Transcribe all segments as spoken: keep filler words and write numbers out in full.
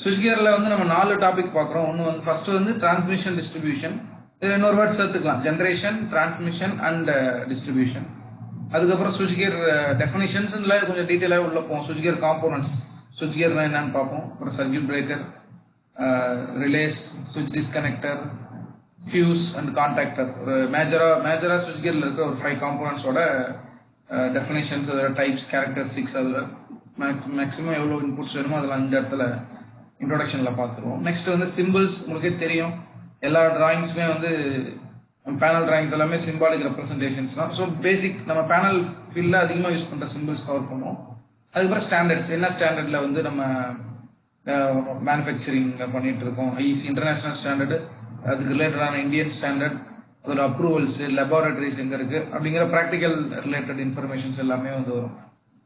சுவிட்ச் கியரில் வந்து நம்ம நாலு டாபிக் பார்க்குறோம். ஒன்று வந்து ஃபர்ஸ்ட் வந்து டிரான்ஸ்மிஷன் டிஸ்ட்ரிபியூஷன், இதில் இன்னொரு வேர்ட் சேர்த்துக்கலாம், ஜென்ரேஷன், டிரான்ஸ்மிஷன் அண்ட் டிஸ்ட்ரிபியூஷன். அதுக்கப்புறம் சுவிட்ச் கியர் டெஃபினிஷன்ஸ்ல கொஞ்சம் டீட்டெயிலாக உள்ள போவோம். சுவிட்ச் கியர் காம்போனன்ட்ஸ், சுவிட்ச் கியர்னா என்னன்னு பார்ப்போம். அப்புறம் சர்க்யூட் பிரேக்கர், ரிலேஸ், சுவிட்ச் டிஸ்கனெக்டர், ஃபியூஸ் அண்ட் கான்டாக்டர். ஒரு மேஜரா மேஜரா சுவிட்ச் கியரில் இருக்கிற ஒரு ஃபைவ் காம்போனன்ட்ஸோட டெஃபினேஷன்ஸ், அதோட டைப்ஸ், கேரக்டரிஸ்டிக்ஸ், அதோட மேக்ஸிமம் எவ்வளோ இன்புட்ஸ் வேணுமோ அதெல்லாம் இந்த இடத்துல இன்ட்ரோடக்ஷனில் பார்த்துருவோம். நெக்ஸ்ட் வந்து சிம்பிள்ஸ். உங்களுக்கே தெரியும் எல்லா டிராயிங்ஸுமே வந்து பேனல் டிராயிங்ஸ் எல்லாமே சிம்பாலிக் ரெப்ரஸன்டேஷன்ஸ் தான். ஸோ பேசிக் நம்ம பேனல் ஃபீல்டில் அதிகமாக யூஸ் பண்ணுற சிம்பிள்ஸ் கவர் பண்ணுவோம். அதுக்கப்புறம் ஸ்டாண்டர்ட்ஸ், என்ன ஸ்டாண்டர்டில் வந்து நம்ம மேனுஃபேக்சரிங் பண்ணிட்டு இருக்கோம், ஐசி இன்டர்நேஷ்னல் ஸ்டாண்டர்டு, அதுக்கு ரிலேட்டடான இந்தியன் ஸ்டாண்டர்ட், அதோட அப்ரூவல்ஸ், லெபார்டரிஸ் எங்கே இருக்குது அப்படிங்கிற ப்ராக்டிக்கல் ரிலேட்டட் இன்ஃபர்மேஷன்ஸ் எல்லாமே வந்து வரும்.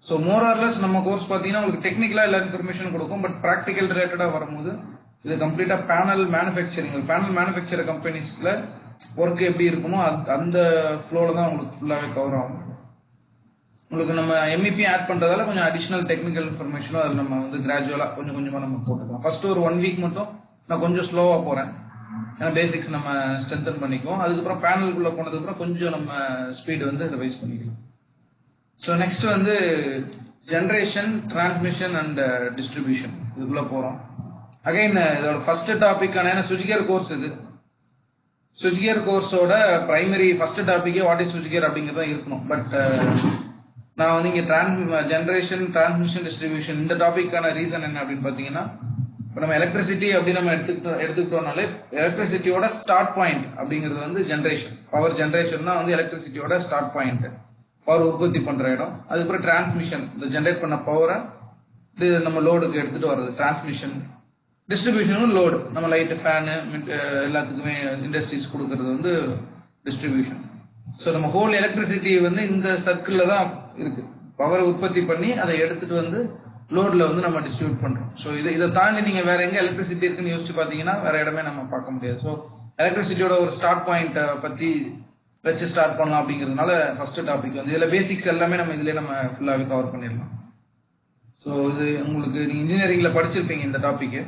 ஸோ மோர் ஆர்லெஸ் நம்ம கோர்ஸ் பார்த்தீங்கன்னா உங்களுக்கு டெக்னிக்கலாக எல்லா இன்ஃபர்மேஷன் கொடுக்கும். பட் ப்ராக்டிக்கல் ரிலேட்டடாக வரும்போது இது கம்ப்ளீட்டாக பேனல் மேனுஃபேக்சரிங், பேனல் மேனுஃபேக்சர் கம்பெனிஸில் ஒர்க் எப்படி இருக்குமோ அது அந்த ஃப்ளோவில் தான் உங்களுக்கு ஃபுல்லாகவே கவர் ஆகும். உங்களுக்கு நம்ம எம்இபி ஆட் பண்ணுறதால கொஞ்சம் அடிஷ்னல் டெக்னிக்கல் இன்ஃபர்மேஷனும் அது நம்ம வந்து கிராஜுவலாக கொஞ்சம் கொஞ்சமாக நம்ம போட்டுக்கலாம். ஃபர்ஸ்ட் ஒரு ஒன் வீக் மட்டும் நான் கொஞ்சம் ஸ்லோவாக போகிறேன், ஏன்னா பேசிக்ஸ் நம்ம ஸ்ட்ரென்தன் பண்ணிக்குவோம். அதுக்கப்புறம் பேனலுக்குள்ளே போனதுக்கப்புறம் கொஞ்சம் நம்ம ஸ்பீடு வந்து ரிவைஸ் பண்ணிக்கலாம். ஸோ நெக்ஸ்ட் வந்து ஜென்ரேஷன், டிரான்ஸ்மிஷன் அண்ட் டிஸ்ட்ரிபியூஷன், இதுக்குள்ளே போகிறோம். அகைன் இதோட ஃபர்ஸ்ட் டாபிக்கான சுவிட்ச் கியர் கோர்ஸ் இது. சுவிட்ச் கியர் கோர்ஸோட பிரைமரி ஃபர்ஸ்ட் டாப்பிக்கே வாட் இஸ் சுவிட்ச் கியர் அப்படிங்கிறதா இருக்கணும். பட் நான் வந்து இங்கே டிரான்ஸ் ஜென்ரேஷன், டிரான்ஸ்மிஷன், டிஸ்ட்ரிபியூஷன் இந்த டாப்பிக்கான ரீசன் என்ன அப்படின்னு பார்த்தீங்கன்னா, இப்போ நம்ம எலக்ட்ரிசிட்டி அப்படி நம்ம எடுத்துக்கிட்டோம் எடுத்துக்கிட்டோம்னாலே எலக்ட்ரிசிட்டியோட ஸ்டார்ட் பாயிண்ட் அப்படிங்கிறது வந்து ஜென்ரேஷன். பவர் ஜென்ரேஷன்னா வந்து எலக்ட்ரிசிட்டியோட ஸ்டார்ட் பாயிண்ட், பவர் உற்பத்தி பண்ணுற இடம். அதுக்கப்புறம் டிரான்ஸ்மிஷன், இந்த ஜென்ரேட் பண்ண பவரை இது நம்ம லோடுக்கு எடுத்துகிட்டு வர்றது டிரான்ஸ்மிஷன். டிஸ்ட்ரிபியூஷனும் லோடு, நம்ம லைட்டு, ஃபேனு, எல்லாத்துக்குமே இண்டஸ்ட்ரீஸ் கொடுக்கறது வந்து டிஸ்ட்ரிபியூஷன். ஸோ நம்ம ஹோல் எலக்ட்ரிசிட்டி வந்து இந்த சர்க்கிளில் தான் இருக்குது. பவரை உற்பத்தி பண்ணி அதை எடுத்துகிட்டு வந்து லோடில் வந்து நம்ம டிஸ்ட்ரிபியூட் பண்ணுறோம். ஸோ இதை இதை தாண்டி நீங்கள் வேறு எங்கே எலக்ட்ரிசிட்டி இருக்குன்னு யோசிச்சு பார்த்தீங்கன்னா வேறு இடமே நம்ம பார்க்க முடியாது. ஸோ எலக்ட்ரிசிட்டியோட ஒரு ஸ்டார்ட் பாயிண்ட்டை பற்றி வச்சு ஸ்டார்ட் பண்ணலாம் அப்படிங்கிறதுனால ஃபஸ்ட்டு டாபிக் வந்து இதில் பேசிக்ஸ் எல்லாமே நம்ம இதிலே நம்ம ஃபுல்லாகவே கவர் பண்ணிடலாம். ஸோ இது உங்களுக்கு நீங்கள் இன்ஜினியரிங்கில் படிச்சிருப்பீங்க இந்த டாப்பிக்கு,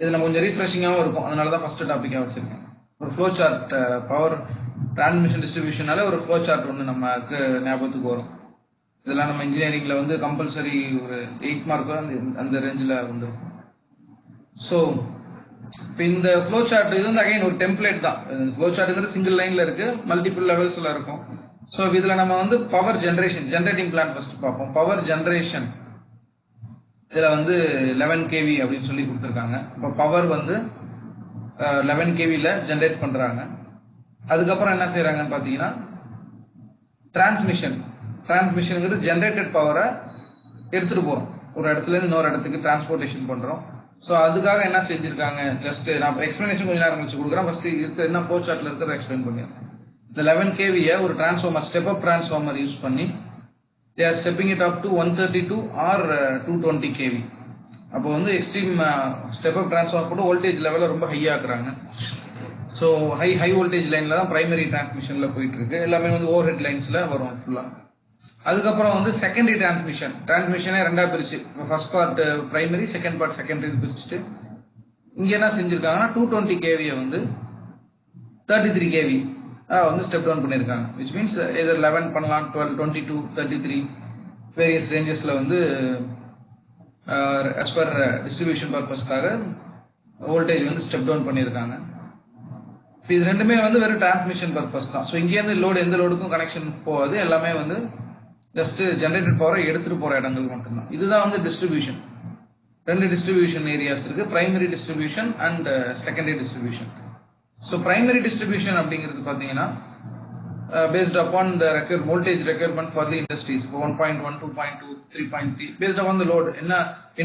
இது நம்ம கொஞ்சம் ரீஃப்ரெஷிங்காகவும் இருக்கும், அதனால தான் ஃபஸ்ட்டு டாப்பிக்காக வச்சுருக்கேன். ஒரு ஃப்ளோ சார்ட், பவர் டிரான்ஸ்மிஷன் டிஸ்ட்ரிபியூஷனால ஒரு ஃப்ளோ சார்ட் ஒன்று நமக்கு ஞாபகத்துக்கு வரும். இதெல்லாம் நம்ம இன்ஜினியரிங்ல வந்து கம்பல்சரி ஒரு எயிட் மார்க்கோ அந்த அந்த ரேஞ்சில் வந்துருக்கும். ஸோ இப்போ இந்த ஃப்ளோ சார்ட் இது வந்து அகைன் ஒரு டெம்ப்ளேட் தான். ஃப்ளோ சார்ட்டுங்கிறது சிங்கிள் லைன்ல இருக்கு, மல்டிபிள் லெவல்ஸ்ல இருக்கும். ஸோ இதுல நம்ம வந்து power generation, generating plan first பார்ப்போம். பவர் ஜென்ரேஷன் இதுல வந்து லெவன் கேவி அப்படின்னு சொல்லி கொடுத்துருக்காங்க. இப்போ பவர் வந்து லெவன் கேவியில் ஜென்ரேட் பண்றாங்க. அதுக்கப்புறம் என்ன செய்யறாங்கன்னு பார்த்தீங்கன்னா டிரான்ஸ்மிஷன், டிரான்ஸ்மிஷனுங்கிறது ஜென்ரேட்டட் பவரை எடுத்துகிட்டு போகிறோம், ஒரு இடத்துலேருந்து இன்னொரு இடத்துக்கு டிரான்ஸ்போர்ட்டேஷன் பண்ணுறோம். ஸோ அதுக்காக என்ன செஞ்சுருக்காங்க, ஜஸ்ட் நான் எக்ஸ்ப்ளனேஷன் கொஞ்சம் நேரம் கழிச்சு கொடுக்குறேன், ஃபஸ்ட்டு இருக்கிற என்ன ஃபோர் சார்ட்டில் இருக்கிறத எக்ஸ்பிளைன் பண்ணிடுறேன். இந்த லெவன் கேவியை ஒரு transformer, step up transformer use பண்ணி they are stepping it up to one thirty two or two twenty KV. அப்போ வந்து எக்ஸ்ட்ரீம் ஸ்டெப் அப் டிரான்ஸ்ஃபார்மர் கூட வோல்டேஜ் லெவலில் ரொம்ப ஹையாக இருக்கிறாங்க. ஸோ ஹை ஹை வோல்டேஜ் லைனில் தான் ப்ரைமரி டிரான்ஸ்மிஷனில் போயிட்டுருக்கு, எல்லாமே வந்து ஓவர் ஹெட் லைன்ஸில் வரும் ஃபுல்லாக. அதுக்கப்புறம் வந்து செகண்டரி டிரான்ஸ்மிஷன், டிரான்ஸ்மிஷனே ரெண்டா பிரிச்சு, first part primary, second part secondary பிரிச்சுட்டு இங்க என்ன செஞ்சிருக்காங்கன்னா டூ டுவெண்ட்டி கேவியை வந்து தேர்ட்டி த்ரீ கேவி வந்து ஸ்டெப் டவுன் பண்ணியிருக்காங்க. விச் மீன்ஸ் எதர் லெவன் பண்ணலாம், twelve, twenty two, thirty three various ரேஞ்சஸ்ல வந்து அஸ் பர் டிஸ்ட்ரிபியூஷன் பர்பஸ்க்காக வோல்டேஜ் வந்து ஸ்டெப் டவுன் பண்ணியிருக்காங்க. இது ரெண்டுமே வந்து வெறும் டிரான்ஸ்மிஷன் பர்பஸ் தான். ஸோ இங்கேருந்து லோடு எந்த லோடுக்கும் கனெக்ஷன் போகாது, எல்லாமே வந்து ஜஸ்ட் ஜென்ரேட்டட் பவரை எடுத்துட்டு போற இடங்கள் மட்டும்தான். இதுதான் வந்து டிஸ்ட்ரிபியூஷன். ரெண்டு டிஸ்ட்ரிபியூஷன் ஏரியாஸ் இருக்கு, primary distribution and secondary distribution. So primary distribution அப்படிங்கிறது பார்த்தீங்கன்னா based upon the require voltage requirement for the industries, one point one two point two three point three based upon the load. என்ன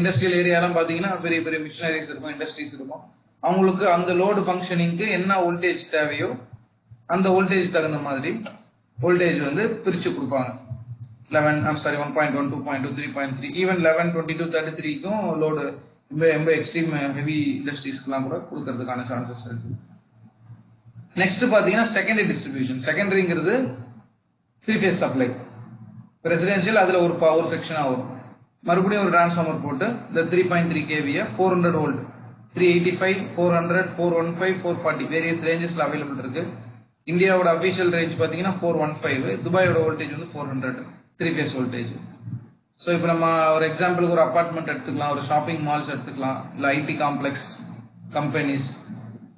industrial ஏரியாலாம் பார்த்தீங்கன்னா பெரிய பெரிய machineries இருக்கும், industries இருக்கும், அவங்களுக்கு அந்த லோடு ஃபங்க்ஷனிங்க்கு என்ன வோல்டேஜ் தேவையோ அந்த வோல்டேஜ் தகுந்த மாதிரி வோல்டேஜ் வந்து பிரித்து கொடுப்பாங்க. Eleven I'm sorry one point one two point two three point three even eleven twenty two thirty த்ரீக்கும் லோடு ரொம்ப ரொம்ப எக்ஸ்ட்ரீம் ஹெவி இண்டஸ்ட்ரீஸ்க்குலாம் கூட கொடுக்கறதுக்கான சான்சஸ் இருக்கு. நெக்ஸ்ட் பார்த்தீங்கன்னா செகண்டரி டிஸ்ட்ரிபியூஷன். செகண்டரிங்கிறது த்ரீ ஃபேஸ் சப்ளை, ரெசிடென்ஷியல், அதில் ஒரு ஒரு செக்ஷனாக வரும். மறுபடியும் ஒரு டிரான்ஸ்ஃபார்மர் போட்டு இந்த த்ரீ பாயிண்ட் த்ரீ கேவியை four hundred volt three eighty five four hundred four one five four forty various ரேஞ்சஸில் அவைலபிள் இருக்கு. இந்தியாவோட அஃபிஷியல் ரேஞ்ச் பார்த்தீங்கன்னா ஃபோர் ஒன் ஃபைவ் துபாயோட வோல்டேஜ் வந்து four hundred three phase voltage. So இப்போ நம்ம ஒரு எக்ஸாம்பிளுக்கு ஒரு அப்பார்ட்மெண்ட் எடுத்துக்கலாம், ஒரு ஷாப்பிங் மால்ஸ் எடுத்துக்கலாம், இல்லை IT complex, companies,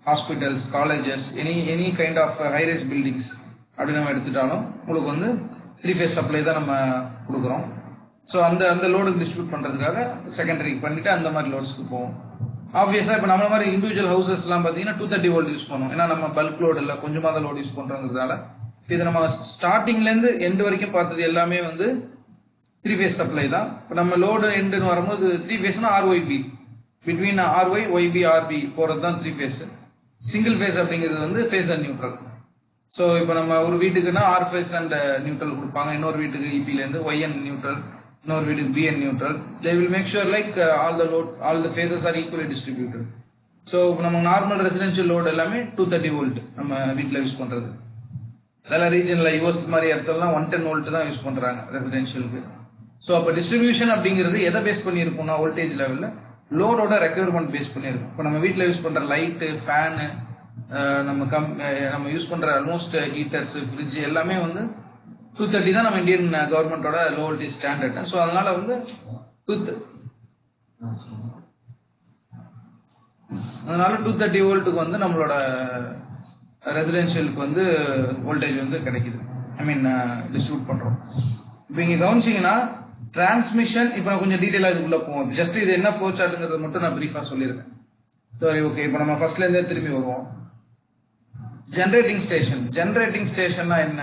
hospitals, colleges, any any kind of high rise buildings அப்படி நம்ம எடுத்துட்டாலும் உங்களுக்கு வந்து த்ரீ ஃபேஸ் சப்ளை தான் நம்ம கொடுக்குறோம். ஸோ அந்த அந்த லோடுக்கு டிஸ்ட்ரிபியூட் பண்ணுறதுக்காக செகண்டரி பண்ணிவிட்டு அந்த மாதிரி லோட்ஸ்க்கு போவோம். ஆப்வியஸாக இப்போ நம்மள மாதிரி இண்டிவிஜுவல் ஹவுசஸ்லாம் பார்த்தீங்கன்னா டூ தேர்ட்டி வோல்ட் யூஸ் பண்ணுவோம். ஏன்னா நம்ம பல்க் லோடு இல்லை, கொஞ்சமாக தான் லோடு யூஸ் பண்ணுறோங்கிறதுனால இது நம்ம ஸ்டார்டிங்லேருந்து எண்டு வரைக்கும் பார்த்தது எல்லாமே வந்து த்ரீ ஃபேஸ் சப்ளை தான். இப்போ நம்ம லோடு எண்டுன்னு வரும்போது த்ரீ ஃபேஸ்னா RYB, between RY YB RB போகிறது தான் த்ரீ ஃபேஸ். சிங்கிள் ஃபேஸ் அப்படிங்கிறது வந்து ஃபேஸ் அண்ட் நியூட்ரல். ஸோ இப்போ நம்ம ஒரு வீட்டுக்குன்னா ஆர் ஃபேஸ் அண்ட் நியூட்ரல் கொடுப்பாங்க, இன்னொரு வீட்டுக்கு இபிலேருந்து ஒய் அண்ட் நியூட்ரல், இன்னொரு வீட்டுக்கு B and neutral. They will make sure like all the load all the phases are equally distributed. So இப்போ நம்ம நார்மல் ரெசிடென்ஷியல் லோடு எல்லாமே டூ தேர்ட்டி வோல்ட் நம்ம வீட்டில் யூஸ் பண்ணுறது. சில ரீஜனில் யூஎஸ் மாதிரி இடத்துலலாம் ஒன் டென் வோல்ட் தான் யூஸ் பண்ணுறாங்க ரெசிடென்ஷியலுக்கு. ஸோ அப்போ டிஸ்ட்ரிபியூஷன் அப்படிங்கிறது எதை பேஸ் பண்ணியிருக்கோம்னா வோல்டேஜ் லெவலில் லோடோட ரெக்யர்மெண்ட் பேஸ் பண்ணியிருக்கோம். இப்போ நம்ம வீட்டில் யூஸ் பண்ணுற லைட்டு, ஃபேனு, நம்ம கம் நம்ம யூஸ் பண்ணுற ஆல்மோஸ்ட் ஹீட்டர்ஸ், ஃப்ரிட்ஜ் எல்லாமே வந்து டூ தேர்ட்டி தான் நம்ம இந்தியன் கவர்மெண்ட்டோட லோ வோல்டேஜ் ஸ்டாண்டர்ட். ஸோ அதனால வந்து டூ அதனால டூ தேர்ட்டி வோல்ட்டுக்கு வந்து நம்மளோட ரெசிடென்ஷியலுக்கு வந்து வோல்டேஜ் வந்து கிடைக்குது, ஐ மீன் டிஸ்ட்ரிபியூட் பண்ணுறோம். இப்போ இங்கே கவனிச்சிங்கன்னா டிரான்ஸ்மிஷன், இப்போ நான் கொஞ்சம் டீட்டெயிலாக இதுக்குள்ளே போவோம். ஜஸ்ட் இது என்ன ஃபோர் சார்ட்டுங்கிறது மட்டும் நான் ப்ரீஃபாக சொல்லியிருக்கேன். சரி, ஓகே. இப்போ நம்ம ஃபர்ஸ்ட்லேருந்தே திரும்பி வருவோம். Generating station. ஜென்ரேட்டிங் ஸ்டேஷன்னா என்ன?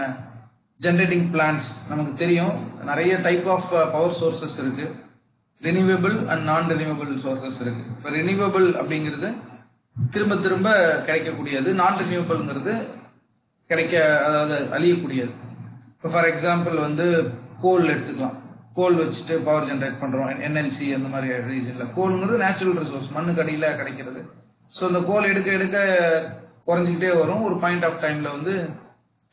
ஜென்ரேட்டிங் பிளான்ஸ் நமக்கு தெரியும். நிறைய டைப் ஆஃப் பவர் சோர்சஸ் இருக்குது. Renewable and non renewable sources இருக்குது. இப்போ ரினியூவபிள் அப்படிங்கிறது திரும்ப திரும்ப கிடைக்கக்கூடியது, நான் ரினியூவபிள்ங்கிறது கிடைக்க அதாவது அழியக்கூடியது. இப்போ ஃபார் எக்ஸாம்பிள் வந்து கோல் எடுத்துக்கலாம். கோல் வச்சுட்டு பவர் ஜென்ரேட் பண்ணுறோம். என்எல்சி அந்த மாதிரி ரீஜனில் கோல்ங்கிறது நேச்சுரல் ரிசோர்ஸ், மண்ணுக்கு அடியில் கிடைக்கிறது. ஸோ அந்த கோல் எடுக்க எடுக்க குறைஞ்சிக்கிட்டே வரும். ஒரு பாயிண்ட் ஆஃப் டைமில் வந்து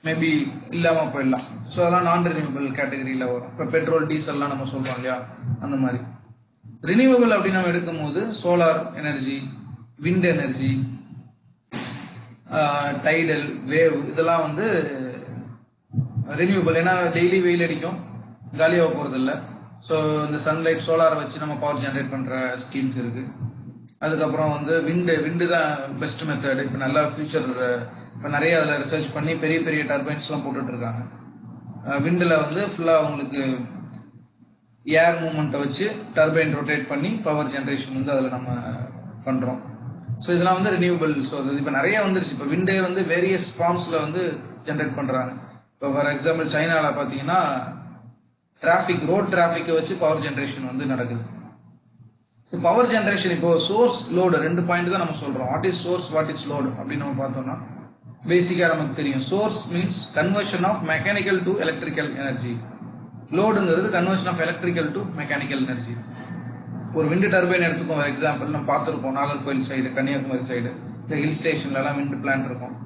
மேபி இல்லாமல் போயிடலாம். ஸோ அதெல்லாம் நான் ரினியூவபிள் கேட்டகரியில் வரும். இப்போ பெட்ரோல், டீசல்லாம் நம்ம சொல்கிறோம் இல்லையா, அந்த மாதிரி. ரினியூவபிள் அப்படின்னு நம்ம எடுக்கும் போது solar energy, wind energy, tidal, wave, இதெல்லாம் வந்து ரினியூவபிள். ஏன்னா டெய்லி வெயில் அடிக்கும், காலியாக போகிறதில்ல. ஸோ இந்த சன்லைட், சோலாரை வச்சு நம்ம பவர் ஜென்ரேட் பண்ணுற ஸ்கீம்ஸ் இருக்குது. அதுக்கப்புறம் வந்து விண்டு விண்டு தான் பெஸ்ட் மெத்தடு. இப்போ நல்லா ஃபியூச்சர், இப்போ நிறைய அதில் ரிசர்ச் பண்ணி பெரிய பெரிய டர்பைன்ஸ்லாம் போட்டுட்ருக்காங்க. விண்டில் வந்து ஃபுல்லாக உங்களுக்கு ஏர் மூமெண்ட்டை வச்சு டர்பைன் ரொட்டேட் பண்ணி பவர் ஜென்ரேஷன் வந்து அதில் நம்ம பண்ணுறோம். ஸோ இதெல்லாம் வந்து ரினியூவபிள் சோர்ஸஸ் இப்போ நிறைய வந்துருச்சு. இப்போ விண்டே வந்து வேரியஸ் ஃபார்ம்ஸில் வந்து ஜென்ரேட் பண்ணுறாங்க. இப்போ ஃபார் எக்ஸாம்பிள் சைனாவில் பார்த்தீங்கன்னா டிராஃபிக், ரோட் டிராஃபிக்கை வச்சு பவர் ஜென்ரேஷன் வந்து நடக்குது. ஸோ பவர் ஜென்ரேஷன் இப்போ சோர்ஸ், லோடு ரெண்டு பாயிண்ட் தான் நம்ம சொல்கிறோம். What is source, what is load அப்படின்னு நம்ம பார்த்தோம்னா பேசிக்காக நமக்கு தெரியும். Source means conversion of mechanical to electrical energy. லோடுங்கிறது conversion of electrical to mechanical energy. ஒரு விண்டு டர்பைன் எடுத்துக்கோம் ஃபார் எக்ஸாம்பிள். நம்ம பார்த்துருப்போம் நாகர்கோவில் சைடு, கன்னியாகுமரி சைடு, இல்லை ஹில் ஸ்டேஷன்லலாம் விண்டு பிளான்ட் இருக்கும்.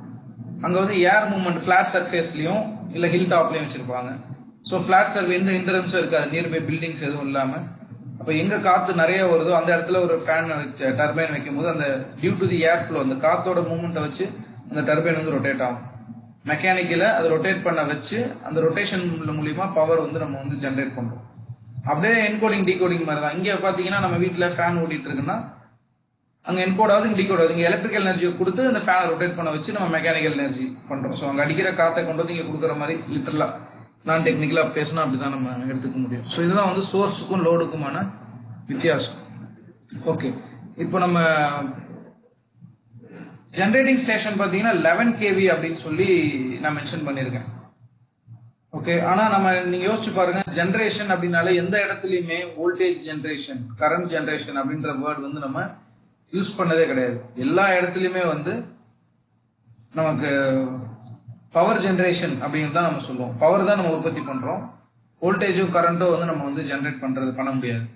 அங்கே வந்து ஏர் மூவ்மெண்ட் ஃப்ளாட் சர்ஃபேஸ்லையும் இல்லை ஹில் டாப்லையும் வச்சுருப்பாங்க. ஸோ ஃப்ளாட் சர்ஃபேஸ் எந்த ஹிண்டரன்ஸும் இருக்காது, நியர்பை பில்டிங்ஸ் எதுவும் இல்லாமல். அப்போ எங்கே காற்று நிறைய வருதோ அந்த இடத்துல ஒரு ஃபேன் வச்சு டர்பைன் வைக்கும்போது அந்த due to the air flow, அந்த காற்றோட மூவ்மெண்ட்டை வச்சு அந்த டர்பைன் வந்து ரொட்டேட் ஆகும். மெக்கானிக்கலை அதை ரொட்டேட் பண்ண வச்சு அந்த ரொட்டேஷன் மூலியமாக பவர் வந்து நம்ம வந்து ஜென்ரேட் பண்ணுறோம். அப்படியே என்கோடிங் டிகோடிங் மாதிரி தான். இங்கே பார்த்தீங்கன்னா நம்ம வீட்டில் ஃபேன் ஓடிட்டு இருக்குன்னா அங்கே என்கோட் ஆகுது, டிகோட் ஆகுது. இங்கே எலக்ட்ரிக்கல் எனர்ஜியை கொடுத்து அந்த ஃபேனை ரொட்டேட் பண்ண வச்சு நம்ம மெக்கானிக்கல் எனர்ஜி பண்ணுறோம். ஸோ அங்கே அடிக்கிற காற்றை கொண்டு வந்து இங்கே கொடுக்குற மாதிரி லிட்டரலாக நான் டெக்னிக்கலாக பேசினா அப்படி தான் நம்ம எடுத்துக்க முடியும். ஸோ இதுதான் வந்து சோர்ஸுக்கும் லோடுக்குமான வித்தியாசம். ஓகே, இப்போ நம்ம ஜென்ரேட்டிங் ஸ்டேஷன் பார்த்தீங்கன்னா லெவன் கேவி அப்படின்னு சொல்லி நான் மென்ஷன் பண்ணியிருக்கேன். ஓகே, ஆனால் நம்ம நீங்கள் யோசிச்சு பாருங்க, ஜென்ரேஷன் அப்படின்னாலே எந்த இடத்துலையுமே வோல்டேஜ் ஜென்ரேஷன், கரண்ட் ஜென்ரேஷன் அப்படின்ற வேர்டு வந்து நம்ம யூஸ் பண்ணதே கிடையாது. எல்லா இடத்துலையுமே வந்து நமக்கு பவர் ஜென்ரேஷன் அப்படின்னு தான் நம்ம சொல்லுவோம். பவர் தான் நம்ம உற்பத்தி பண்ணுறோம், வோல்டேஜும் கரண்ட்டும் வந்து நம்ம வந்து ஜென்ரேட் பண்ணுறது பண்ண முடியாது.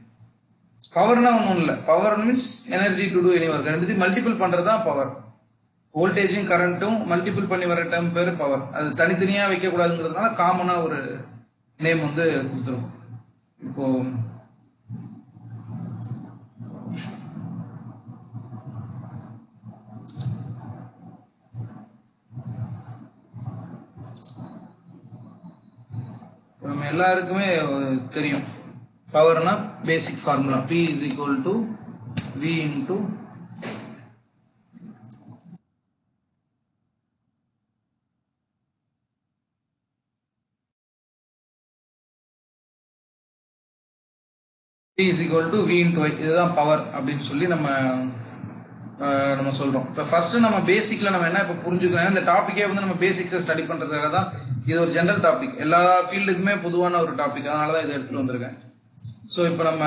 பவர்னா ஒன்றும் இல்லை, power means energy to do any work. ரெண்டு மல்டிபிள் பண்ணுறது தான் பவர். வோல்டேஜும் கரண்ட்டும் மல்டிபிள் பண்ணி வர டைம் பேர் பவர். அது தனித்தனியாக வைக்கக்கூடாதுங்கிறதுனால காமனாக ஒரு நேம் வந்து கொடுத்துருவோம். இப்போது எல்லாருக்குமே தெரியும். பவர்னா basic formula P is equal to V into P is equal to V into I. இதுதான் பவர் அப்படின்னு சொல்லி நம்ம நம்ம சொல்றோம். இப்போ ஃபர்ஸ்ட் நம்ம பேசிக்ல நம்ம என்ன இப்போ புரிஞ்சுக்கணும், இந்த டாபிக்கே வந்து நம்ம பேசிக்ஸை ஸ்டடி பண்றதுக்காக தான். இது ஒரு ஜென்ரல் டாபிக், எல்லா ஃபீல்டுக்குமே பொதுவான ஒரு டாபிக், அதனால தான் இதை எடுத்துட்டு வந்திருக்கேன். ஸோ இப்போ நம்ம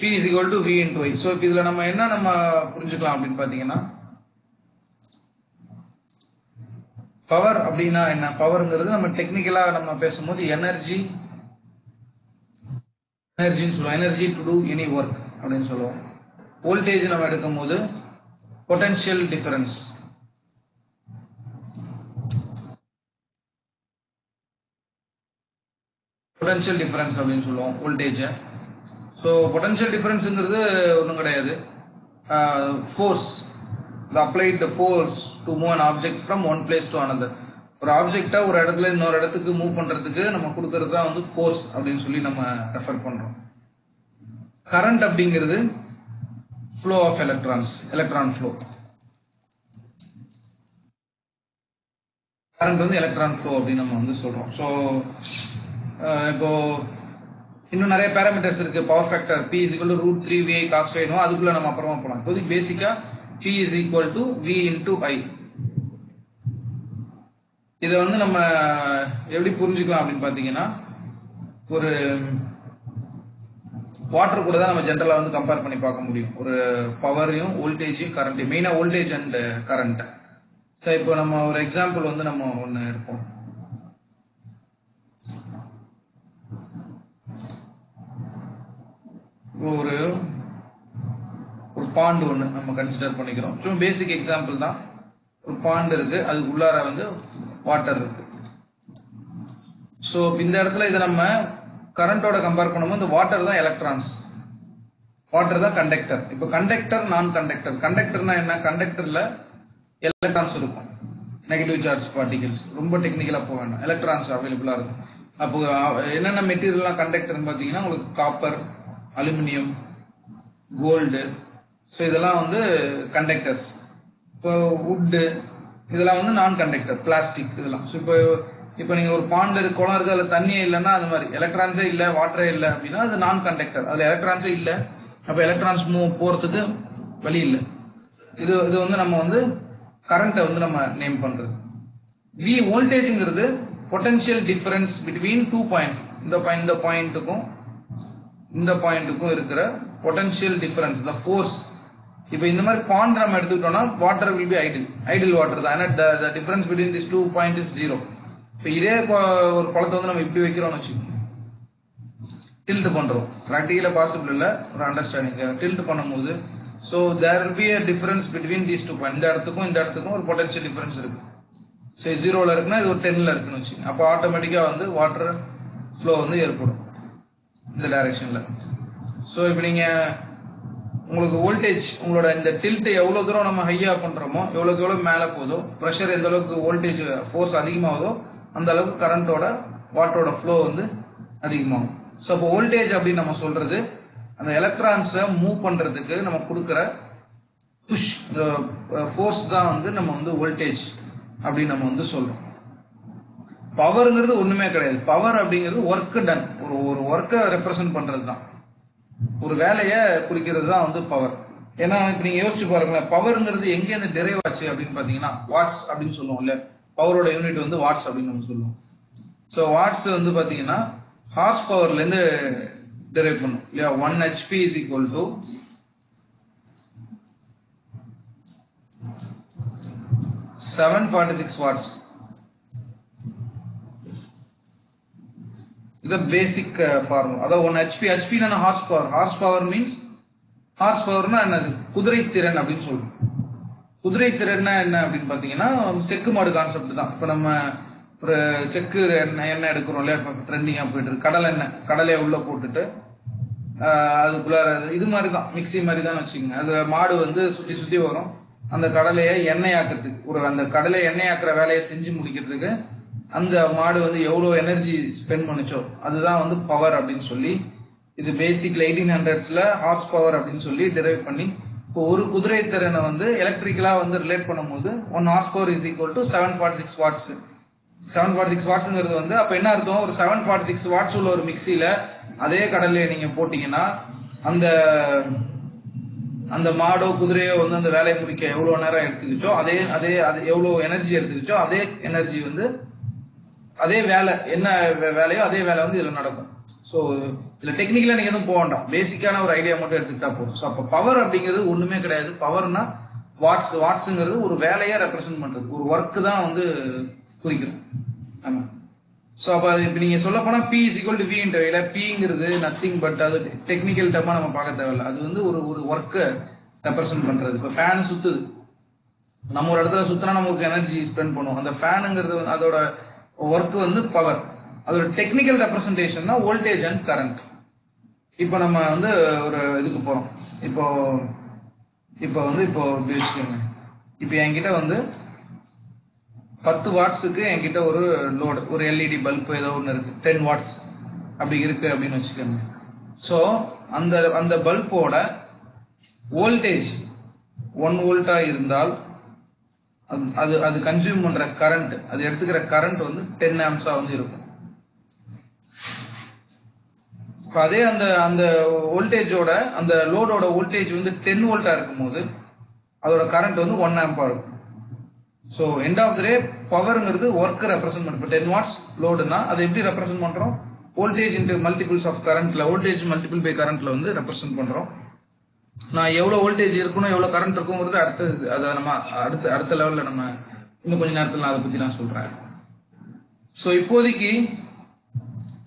P is equal to V into I. So இப்போ இதுல நம்ம என்ன நம்ம புரிஞ்சுக்கலாம் அப்படின்னு பார்த்தீங்கன்னா, பவர் அப்படின்னா என்ன? பவர்ங்கிறது நம்ம டெக்னிக்கலா நம்ம பேசும்போது எனர்ஜி எனர்ஜின்னு சொல்லுவோம், energy to do any work அப்படின்னு சொல்லுவோம். வோல்டேஜ் நம்ம எடுக்கும் போது பொட்டன்ஷியல் டிஃபரன்ஸ், பொட்டன்ஷியல் டிஃபரன்ஸ் அப்படின்னு சொல்லுவோம் வோல்டேஜ். ஸோ பொட்டன்ஷியல் டிஃபரன்ஸுங்கிறது ஒன்றும் கிடையாது, force, the applied the force to move an object from one place to another. ஒரு ஆப்ஜெக்டா ஒரு இடத்துல இன்னொரு இடத்துக்கு மூவ் பண்றதுக்கு நம்ம கொடுக்கறது தான் வந்து ஃபோர்ஸ் அப்படின்னு சொல்லி நம்ம ரெஃபர் பண்றோம். கரண்ட் அப்படிங்கிறது flow of electrons, electron flow. Current வந்து எலக்ட்ரான் ஃப்ளோ அப்படின்னு நம்ம வந்து சொல்றோம். ஸோ இப்போ இன்னும் நிறைய பேராமீட்டர்ஸ் இருக்கு. Power factor P is equal to root three V I cos phi னோ அதுக்குள்ள நம்ம அப்புறமா போகலாம். இப்போதைக்கு பேசிக்கா P is equal to V into I. இதை வந்து நம்ம எப்படி புரிஞ்சுக்கலாம் அப்படின்னு பார்த்தீங்கன்னா, ஒரு வாட்டர் கூட தான் நம்ம ஜென்ரலாக வந்து கம்பேர் பண்ணி பார்க்க முடியும். ஒரு பவரையும் வோல்டேஜையும் கரண்ட்டையும், மெயினாக வோல்டேஜ் அண்ட் கரண்ட். ஸோ இப்போ நம்ம ஒரு எக்ஸாம்பிள் வந்து நம்ம ஒன்று எடுப்போம். ஒரு ஒரு பாண்டு ஒன்று நம்ம கன்சிடர் பண்ணிக்கிறோம். ஸோ பேசிக் எக்ஸாம்பிள் தான், ஒரு பாண்டு இருக்கு, அதுக்கு உள்ளார வந்து வாட்டர் இருக்கு. ஸோ இந்த இடத்துல இதை நம்ம கரண்டோட கம்பேர் பண்ணும்போது இந்த வாட்டர் தான் எலக்ட்ரான்ஸ், வாட்டர் தான் கண்டக்டர். இப்போ கண்டக்டர் நான் கண்டக்டர், கண்டக்டர்னா என்ன? கண்டக்டர்ல எலக்ட்ரான்ஸ் இருக்கும், நெகட்டிவ் சார்ஜ் பார்ட்டிகல்ஸ். ரொம்ப டெக்னிக்கலாக போக வேண்டாம், எலக்ட்ரான்ஸ் அவைலபிளாக இருக்கும். அப்போ என்னென்ன மெட்டீரியல்லாம் கண்டக்டர்னு பார்த்தீங்கன்னா உங்களுக்கு காப்பர், அலுமினியம், கோல்டு. ஸோ இதெல்லாம் வந்து கண்டக்டர்ஸ். இப்போ வுட்டு இதெல்லாம் வந்து நான் கண்டக்டர், பிளாஸ்டிக் இதெல்லாம். ஸோ இப்போ இப்போ நீங்கள் ஒரு பாண்டு இருக்கு, குளம் இருக்குது, அதில் தண்ணியே இல்லைன்னா அது மாதிரி எலக்ட்ரான்ஸே இல்லை, வாட்டரே இல்லை அப்படின்னா அது நான் கண்டக்டர், அதில் எலக்ட்ரான்ஸே இல்லை. அப்போ எலக்ட்ரான்ஸ் மூவ் போகிறதுக்கு வழி இல்லை. இது இது வந்து நம்ம வந்து கரண்ட்டை வந்து நம்ம நேம் பண்ணுறது. வி வோல்டேஜுங்கிறது potential difference between two points, இந்த பாயிண்ட் இந்த பாயிண்ட்டுக்கும் இந்த பாயிண்ட்டுக்கும் இருக்கிற பொட்டன்ஷியல் டிஃபரன்ஸ், த ஃபோர்ஸ். இப்போ இந்த மாதிரி பாண்ட் நம்ம எடுத்துக்கிட்டோம்னா water will be idle, idle water தான். ஆனால் the difference between this two point is zero. இப்போ இதே ஒரு குளத்தை வந்து நம்ம இப்படி வைக்கிறோம்னு வச்சு டில்ட் பண்ணுறோம், ப்ராக்டிக்கலாக பாசிபிள் இல்லை ஒரு அண்டர்ஸ்டாண்டிங். டில்ட் பண்ணும்போது so there will be a difference between this two point, இந்த இடத்துக்கும் இந்த இடத்துக்கும் ஒரு பொட்டன்ஷியல் டிஃபரன்ஸ் இருக்கு. ஸோ ஜீரோவில் இருக்குன்னா இது ஒரு டென்னில் இருக்குன்னு வச்சு, அப்போ ஆட்டோமேட்டிக்காக வந்து வாட்டர் ஃப்ளோ வந்து ஏற்படும் இந்த டைரக்ஷனில். ஸோ இப்போ நீங்கள் உங்களுக்கு வோல்டேஜ், உங்களோட இந்த டில்ட்டு எவ்வளோ தூரம் நம்ம ஹையாக பண்ணுறோமோ, எவ்வளோக்கு எவ்வளோ மேலே போதோ, ப்ரெஷர் எந்த அளவுக்கு வோல்டேஜ் ஃபோர்ஸ் அதிகமாகுதோ அந்த அளவுக்கு கரண்ட்டோட வாட்டரோட ஃப்ளோ வந்து அதிகமாகும். ஸோ இப்போ வோல்டேஜ் அப்படின்னு நம்ம சொல்கிறது அந்த எலக்ட்ரான்ஸை மூவ் பண்ணுறதுக்கு நம்ம கொடுக்குற புஷ், இந்த ஃபோர்ஸ் தான் வந்து நம்ம வந்து வோல்டேஜ் அப்படின்னு நம்ம வந்து சொல்கிறோம். பவருங்கிறது ஒன்றுமே கிடையாது, பவர் அப்படிங்கிறது ஒர்க்கு டன், ஒரு ஒரு ஒர்க்கை ரெப்ரசன்ட் பண்ணுறது தான், ஒரு வேலையை குறிக்கிறது தான் வந்து பவர். ஏன்னா இப்போ நீங்கள் யோசிச்சு பாருங்களேன், பவருங்கிறது எங்கேருந்து டெரைவ் ஆச்சு அப்படின்னு பார்த்தீங்கன்னா வாட்ஸ் அப்படின்னு சொல்லுவோம் இல்லை, பவரோட யூனிட் வந்து வாட்ஸ் அப்படின்னு நம்ம சொல்லுவோம். ஸோ வாட்ஸ் வந்து பார்த்தீங்கன்னா ஹார்ஸ் பவர்லேருந்து டெரைவ் பண்ணும் இல்லையா. One HP is equal to seven forty six watts. இது பேசிக் ஃபார்முலா. அதாவது ஒன் ஹெச்பி, ஹெச்பின்னா horse power, horse power means, horse பவர்னா என்னது? குதிரை திறன் அப்படின்னு சொல்லுவோம். குதிரை திறன்னா என்ன அப்படின்னு பார்த்தீங்கன்னா செக்கு மாடு கான்செப்ட் தான். இப்போ நம்ம ஒரு செக்கு எண்ணெய் எண்ணெய் எடுக்கிறோம் இல்லையா, இப்போ ட்ரெண்டிங்காக போயிட்டு இருக்கு, கடலை எண்ணெய், கடலையை உள்ளே போட்டுட்டு அதுக்குள்ளார இது மாதிரி தான் மிக்சி மாதிரி தான் வச்சுக்கோங்க. அது மாடு வந்து சுற்றி சுற்றி வரும், அந்த கடலையை எண்ணெயாக்குறதுக்கு, ஒரு அந்த கடலை எண்ணெயாக்குற வேலையை செஞ்சு முடிக்கிறதுக்கு அந்த மாடு வந்து எவ்வளோ எனர்ஜி ஸ்பெண்ட் பண்ணிச்சோ அதுதான் வந்து பவர் அப்படின்னு சொல்லி, இது பேசிக்ல எயிட்டீன் ஹண்ட்ரட்ஸ்ல ஹார்ஸ் பவர் அப்படின்னு சொல்லி டெரைவ் பண்ணி, இப்போ ஒரு குதிரை திறனை வந்து எலக்ட்ரிக்கலா வந்து ரிலேட் பண்ணும்போது one horse power is equal to seven forty six watts. Seven forty six வாட்ஸ்ங்கிறது வந்து அப்போ என்ன அர்த்தம், ஒரு செவன் ஃபார்ட்டி சிக்ஸ் வாட்ஸ் உள்ள ஒரு மிக்சியில அதே கடலையை நீங்க போட்டீங்கன்னா அந்த அந்த மாடோ குதிரையோ வந்து அந்த வேலையை முடிக்க எவ்வளோ நேரம் எடுத்துக்கிச்சோ அதே அதே அது எவ்வளோ எனர்ஜி எடுத்துக்கிச்சோ அதே எனர்ஜி வந்து அதே வேலை என்ன வேலையோ அதே வேலை வந்து இதில் நடக்கும். ஸோ இதில் டெக்னிக்கலாக நீங்கள் எதுவும் போக வேண்டாம், பேசிக்கான ஒரு ஐடியா மட்டும் எடுத்துக்கிட்டா போதும். ஸோ அப்போ பவர் அப்படிங்கிறது ஒன்றுமே கிடையாது. பவர்னா வாட்ஸ், வாட்ஸுங்கிறது ஒரு வேலையை ரெப்ரசென்ட் பண்ணுறது, ஒரு ஒர்க்கு தான் வந்து குறிக்கிறோம். ஆமாம். ஸோ அப்போ இப்போ நீங்கள் சொல்ல போனால் P is equal to V into வைல, பிங்கிறது நத்திங் பட், அது டெக்னிக்கல் டேர்மாக நம்ம பார்க்க தேவையில்லை, அது வந்து ஒரு ஒரு ஒர்க்கை ரெப்ரசென்ட் பண்ணுறது. இப்போ ஃபேன் சுற்றுது, நம்ம ஒரு இடத்துல சுற்றினா நமக்கு எனர்ஜி ஸ்பெண்ட் பண்ணுவோம், அந்த ஃபேனுங்கிறது அதோட ஒர்க்கு வந்து பவர். அதோட டெக்னிக்கல் ரெப்ரசன்டேஷன் தான் வோல்டேஜ் அண்ட் கரண்ட். இப்போ நம்ம வந்து ஒரு இதுக்கு போகிறோம், இப்போ இப்போ வந்து இப்போ வச்சுக்கோங்க, இப்போ என்கிட்ட வந்து பத்து வாட்ஸுக்கு என்கிட்ட ஒரு லோடு, ஒரு எல்இடி பல்பு ஏதோ ஒன்று இருக்கு, டென் வாட்ஸ் அப்படி இருக்கு அப்படின்னு வச்சுக்கோங்க. ஸோ அந்த அந்த பல்போட வோல்டேஜ் ஒன் வோல்ட்டா இருந்தால் அது அது கன்சியூம் பண்ற கரண்ட், அது எடுத்துக்கிற கரண்ட் வந்து டென் ஆம்ஸா வந்து இருக்கும். இப்போ அதே அந்த அந்த வோல்டேஜோட அந்த லோடோட வோல்டேஜ் வந்து டென் வோல்ட்டா இருக்கும் போது அதோட கரண்ட் வந்து ஒன் ஆம்பா இருக்கும். So end of the day பவருங்கிறது ஒர்க் ரெப்ரசென்ட் பண்ணுறோம். இப்போ டென் வாட்ஸ் லோடுனா அதை எப்படி ரெப்ரசென்ட் பண்ணுறோம், வோல்டேஜ் இன்ட்டு மல்டிபிள்ஸ் ஆஃப் கரண்ட்ல, வோல்டேஜ் மல்டிபிள் பை கரண்ட்ல வந்து ரெப்ரசென்ட் பண்ணுறோம். நான் எவ்வளோ வோல்டேஜ் இருக்கணும் எவ்வளோ கரண்ட் இருக்குங்கிறது அடுத்தது, அதை நம்ம அடுத்த அடுத்த லெவலில் நம்ம இன்னும் கொஞ்சம் நேரத்தில் நான் அதை பற்றி நான் சொல்கிறேன். ஸோ இப்போதைக்கு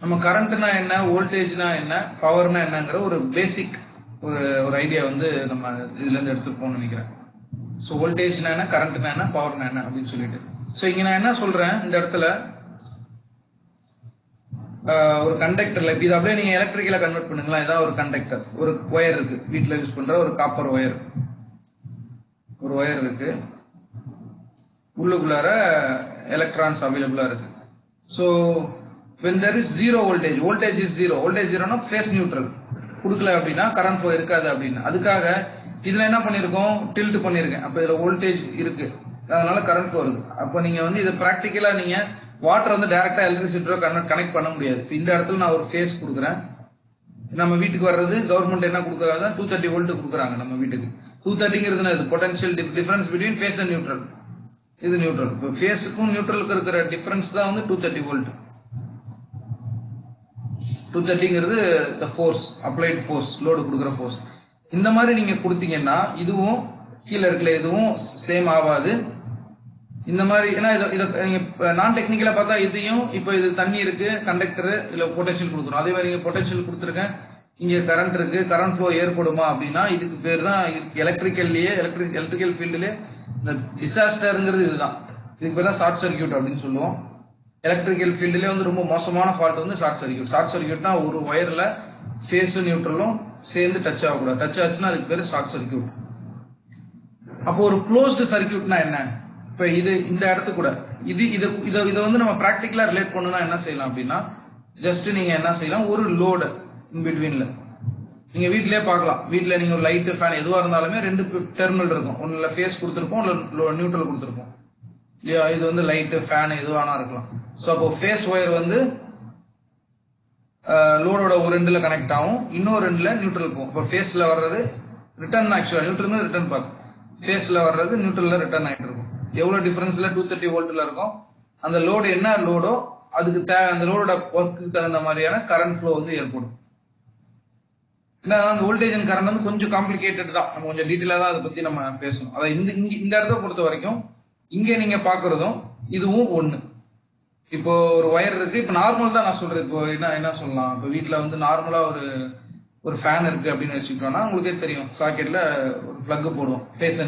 நம்ம கரண்ட்னா என்ன, வோல்டேஜ்னா என்ன, பவர்னா என்னங்கிற ஒரு பேசிக் ஒரு ஒரு ஐடியா வந்து நம்ம இதுலேருந்து எடுத்துப்போம்னு நினைக்கிறேன். ஸோ வோல்டேஜ்னா என்ன, கரண்ட்னா என்ன, பவர்னா என்ன அப்படின்னு சொல்லிட்டு, ஸோ இங்கே நான் என்ன சொல்கிறேன், இந்த இடத்துல ஒரு கண்டக்டரில் இது அப்படியே நீங்கள் எலக்ட்ரிக்கலாக கன்வெர்ட் பண்ணுங்களேன், இதான் ஒரு கண்டக்டர், ஒரு ஒயர் இருக்கு, வீட்டில் யூஸ் பண்ணுற ஒரு காப்பர் ஒயர், ஒரு ஒயர் இருக்கு, உள்ளுக்குள்ளார எலக்ட்ரான்ஸ் அவைலபிளாக இருக்கு. So when there is zero voltage, voltage is zero, voltage ஜீரோனா ஃபேஸ் நியூட்ரல் கொடுக்கல அப்படின்னா கரண்ட் ஃப்ளோ இருக்காது அப்படின்னு. அதுக்காக இதில் என்ன பண்ணியிருக்கோம், டில்ட் பண்ணியிருக்கேன், அப்போ இதில் வோல்டேஜ் இருக்குது அதனால கரண்ட் ஃப்ளோ இருக்குது. அப்போ நீங்கள் வந்து இதை ப்ராக்டிக்கலாக நீங்கள் வாட்டர் வந்து டேரெக்டாக எலக்ட்ரிசிட்டியோட கனெக்ட் பண்ண முடியாது. இப்போ இந்த இடத்துல நான் ஒரு ஃபேஸ் கொடுக்குறேன், நம்ம வீட்டுக்கு வர்றது கவர்மெண்ட் என்ன கொடுக்குறாங்க, டூ தேர்ட்டி வோல்ட் கொடுக்குறாங்க நம்ம வீட்டுக்கு. டூ தேர்ட்டிங்கிறதுனா இது potential difference between phase and neutral, இது நியூட்ரல். இப்போ ஃபேஸுக்கும் நியூட்ரலுக்கு இருக்கிற டிஃபரன்ஸ் தான் வந்து டூ தேர்ட்டி வோல்ட். டூ தேர்ட்டிங்கிறது the force, applied force, load கொடுக்குற ஃபோர்ஸ். இந்த மாதிரி நீங்க கொடுத்தீங்கன்னா இதுவும் கீழே இருக்கல இதுவும் சேம் ஆகாது. இந்த மாதிரி ஏன்னா இதை நீங்கள் நான் டெக்னிக்கலாக பார்த்தா இதையும், இப்போ இது தண்ணி இருக்கு, கண்டக்டரு இல்லை பொட்டன்ஷியல் கொடுக்குறோம், அதே மாதிரி நீங்கள் பொட்டன்ஷியல் கொடுத்துருக்கேன், இங்கே கரண்ட் இருக்கு, கரண்ட் ஃப்ளோ ஏற்படுமா அப்படின்னா இதுக்கு பேர் தான் எலக்ட்ரிக்கல்லையே எலக்ட்ரிக் எலக்ட்ரிக்கல் ஃபீல்டுலேயே இந்த டிசாஸ்டருங்கிறது இதுதான், இதுக்கு பேர் தான் ஷார்ட் சர்க்கியூட் அப்படின்னு சொல்லுவோம். எலக்ட்ரிக்கல் ஃபீல்டுலேயே வந்து ரொம்ப மோசமான ஃபால்ட் வந்து ஷார்ட் சர்க்கியூட். ஷார்ட் சர்க்கியூட்னா ஒரு ஒயரில் ஃபேஸும் நியூட்ரலும் சேர்ந்து டச் ஆகக்கூடாது, டச் ஆச்சுன்னா அதுக்கு பேர் ஷார்ட் சர்க்கியூட். அப்போ ஒரு க்ளோஸ்டு சர்க்கியூட்னா என்ன, இப்போ இது இந்த இடத்து கூட இது இதை இதை இதை வந்து நம்ம ப்ராக்டிக்கலாக ரிலேட் பண்ணணும்னா என்ன செய்யலாம் அப்படின்னா, ஜஸ்ட் நீங்கள் என்ன செய்யலாம், ஒரு லோடு இன்பிட்வீனில் நீங்கள் வீட்டிலே பார்க்கலாம். வீட்டில் நீங்கள் ஒரு லைட்டு ஃபேன் எதுவாக இருந்தாலுமே ரெண்டு டெர்மினல் இருக்கும், ஒன்றில் ஃபேஸ் கொடுத்துருப்போம், ஒன்றில் நியூட்ரல் கொடுத்துருப்போம் இல்லையா, இது வந்து லைட்டு ஃபேன் எதுவானா இருக்கலாம். ஸோ அப்போ ஃபேஸ் ஒயர் வந்து லோடோட ஒரு ரெண்டில் கனெக்ட் ஆகும், இன்னொரு ரெண்டில் நியூட்ரல் போகும். இப்போ ஃபேஸில் வர்றது ரிட்டர்ன், ஆக்சுவலாக நியூட்ரல் ரிட்டர்ன் பார்க்கும், ஃபேஸில் வர்றது நியூட்ரலில் ரிட்டர்ன் ஆகிட்டு இருக்கும். எவ்வளோ டிஃபரன்ஸில் டூ தேர்ட்டி வோல்ட்டில் இருக்கும், அந்த லோடு என்ன லோடோ அதுக்கு தேவை அந்த லோடோட ஒர்க்குக்கு தகுந்த மாதிரியான கரண்ட் ஃப்ளோ வந்து ஏற்படும். ஏன்னா அந்த வோல்டேஜ் அண்ட் கரண்ட் வந்து கொஞ்சம் காம்ப்ளிகேட்டட் தான், நம்ம கொஞ்சம் டீட்டெயிலாக தான் அதை பற்றி நம்ம பேசணும். அதை இந்த இந்த இடத்த பொறுத்த வரைக்கும் இங்கே நீங்கள் பார்க்குறதும் இதுவும் ஒன்று. இப்போ ஒரு ஒயர் இருக்கு, இப்போ நார்மல் தான் நான் சொல்றேன், இப்போ என்ன என்ன சொல்லலாம், இப்போ வீட்டில் வந்து நார்மலாக ஒரு ஒரு ஃபேன் இருக்கு அப்படின்னு வச்சுக்கிட்டோம்னா உங்களுக்கே தெரியும், சாக்கெட்ல ஒரு பிளக் போடுவோம், ஃபேஸ்